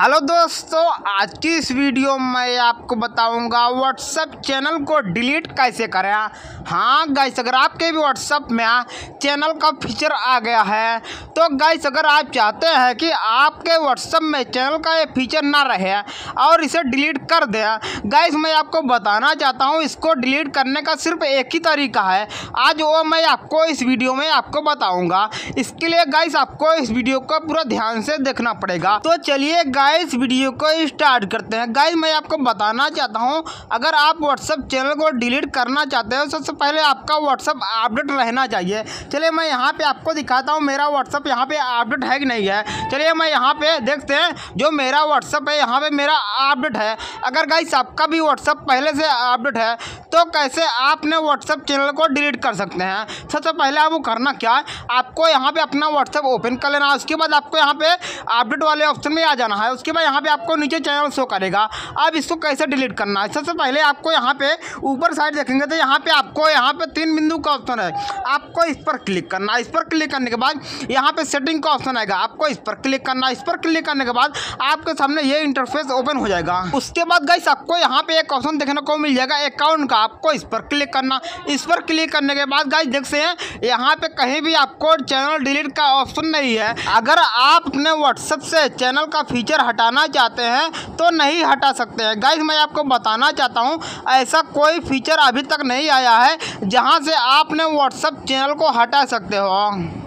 Hello दोस्तों, आज की इस वीडियो में आपको बताऊंगा व्हाट्सअप चैनल को डिलीट कैसे करें। हाँ गाइस, अगर आपके भी व्हाट्सअप में चैनल का फीचर आ गया है तो गाइस अगर आप चाहते हैं कि आपके व्हाट्सअप में चैनल का ये फीचर ना रहे और इसे डिलीट कर दें, गाइस मैं आपको बताना चाहता हूँ इसको डिलीट करने का सिर्फ एक ही तरीका है, आज वो मैं आपको इस वीडियो में आपको बताऊँगा। इसके लिए गाइस आपको इस वीडियो को पूरा ध्यान से देखना पड़ेगा। तो चलिए गाइस वीडियो को स्टार्ट करते हैं। गाइस मैं आपको बताना चाहता हूं, अगर आप व्हाट्सअप चैनल को डिलीट करना चाहते हो सबसे पहले आपका व्हाट्सअप अपडेट रहना चाहिए। चलिए मैं यहां पे आपको दिखाता हूं मेरा व्हाट्सअप यहां पे अपडेट है कि नहीं है। चलिए मैं यहां पे देखते हैं, जो मेरा व्हाट्सअप है यहाँ पर मेरा अपडेट है। अगर गाइस आपका भी व्हाट्सअप पहले से अपडेट है तो कैसे आपने व्हाट्सअप चैनल को डिलीट कर सकते हैं। सबसे पहले आपको करना क्या है, आपको यहाँ पर अपना व्हाट्सअप ओपन कर लेना है। उसके बाद आपको यहाँ पे अपडेट वाले ऑप्शन में आ जाना है। उसके बाद यहाँ पे आपको नीचे चैनल शो करेगा। अब इसको कैसे डिलीट करना है, सबसे पहले आपको यहाँ पे ऊपर साइड देखेंगे तो यहाँ पे आपको यहाँ पे तीन बिंदु का ऑप्शन है, आपको इस पर क्लिक करना है। इस पर क्लिक करने के बाद यहाँ पे सेटिंग का ऑप्शन आएगा, आपको इस पर क्लिक करना है। इस पर क्लिक करने के बाद आपके सामने ये इंटरफेस ओपन हो जाएगा। उसके बाद गाइस आपको यहाँ पे एक ऑप्शन देखने को मिल जाएगा अकाउंट का, आपको इस पर क्लिक करना। इस पर क्लिक करने के बाद गाइस देखते हैं यहाँ पे कहीं भी आपको चैनल डिलीट का ऑप्शन नहीं है। अगर आप अपने व्हाट्सएप से चैनल का फीचर हटाना चाहते हैं तो नहीं हटा सकते हैं। गाइस मैं आपको बताना चाहता हूं, ऐसा कोई फीचर अभी तक नहीं आया है जहां से आपने व्हाट्सएप चैनल को हटा सकते हो।